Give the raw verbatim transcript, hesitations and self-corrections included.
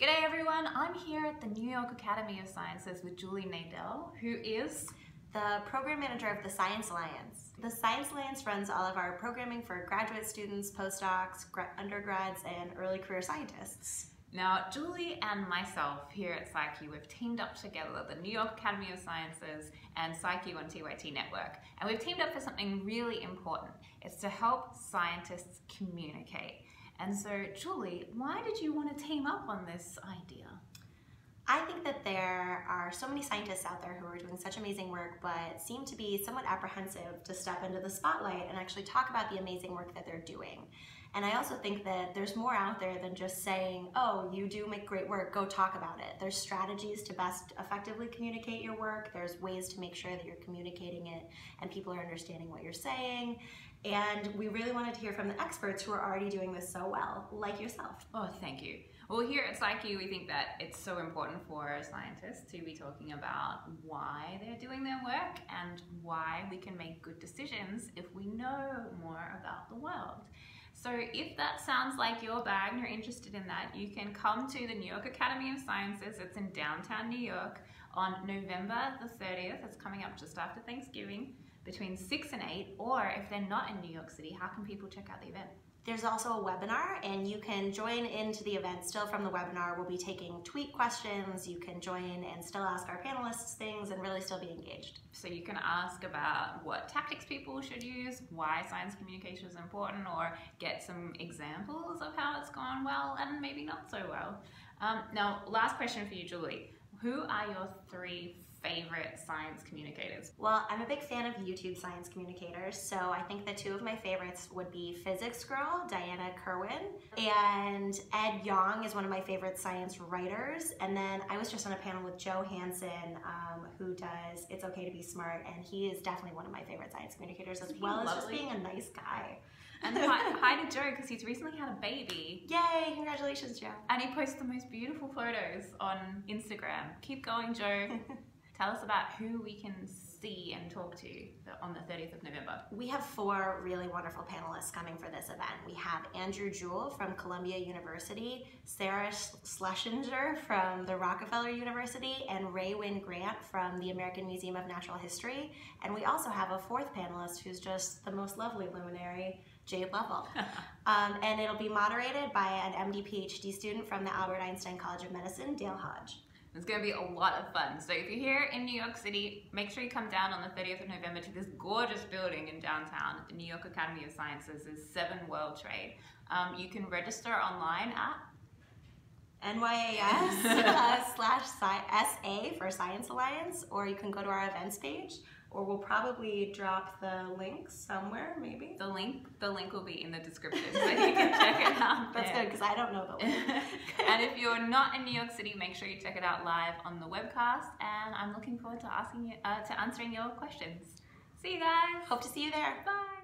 G'day everyone, I'm here at the New York Academy of Sciences with Julie Nadell, who is the program manager of the Science Alliance. The Science Alliance runs all of our programming for graduate students, postdocs, undergrads, and early career scientists. Now, Julie and myself here at SciQ, we've teamed up together, the New York Academy of Sciences and SciQ on T Y T Network. And we've teamed up for something really important. It's to help scientists communicate. And so, Julie, why did you want to team up on this idea? I think that there are so many scientists out there who are doing such amazing work but seem to be somewhat apprehensive to step into the spotlight and actually talk about the amazing work that they're doing. And I also think that there's more out there than just saying, oh, you do make great work, go talk about it. There's strategies to best effectively communicate your work. There's ways to make sure that you're communicating it and people are understanding what you're saying. And we really wanted to hear from the experts who are already doing this so well, like yourself. Oh, thank you. Well, here at SciQ, we think that it's so important for scientists to be talking about why they're doing their work and why we can make good decisions if we know more about the world. So if that sounds like your bag and you're interested in that, you can come to the New York Academy of Sciences. It's in downtown New York on November the thirtieth. It's coming up just after Thanksgiving, between six and eight, or if they're not in New York City, how can people check out the event? There's also a webinar, and you can join into the event still from the webinar. We'll be taking tweet questions. You can join and still ask our panelists things and really still be engaged. So you can ask about what tactics people should use, why science communication is important, or get some examples of how it's gone well and maybe not so well. Um, now, last question for you, Julie. Who are your three favorite science communicators? Well, I'm a big fan of YouTube science communicators, so I think the two of my favorites would be Physics Girl, Diana Kerwin, and Ed Yong is one of my favorite science writers. And then I was just on a panel with Joe Hanson, um, who does It's Okay to Be Smart, and he is definitely one of my favorite science communicators, as well as just being a nice guy. And hi, hi to Joe, because he's recently had a baby. Yay, congratulations, Joe. And he posts the most beautiful photos on Instagram. Keep going, Joe. Tell us about who we can see and talk to on the thirtieth of November. We have four really wonderful panelists coming for this event. We have Andrew Jewell from Columbia University, Sarah Schlesinger from the Rockefeller University, and Ray Wynn Grant from the American Museum of Natural History. And we also have a fourth panelist who's just the most lovely luminary, Jayde Lovell. um, and it'll be moderated by an M D P H D student from the Albert Einstein College of Medicine, Dale Hodge. It's going to be a lot of fun. So if you're here in New York City, make sure you come down on the thirtieth of November to this gorgeous building in downtown. The New York Academy of Sciences is seven World Trade. Um, you can register online at N Y A S uh, slash S A for Science Alliance, or you can go to our events page, or we'll probably drop the link somewhere, maybe. The link the link will be in the description, so you can check it out. That's there. Good, because I don't know the link. And if you're not in New York City, make sure you check it out live on the webcast, and I'm looking forward to, asking you, uh, to answering your questions. See you guys. Hope to see you there. Bye.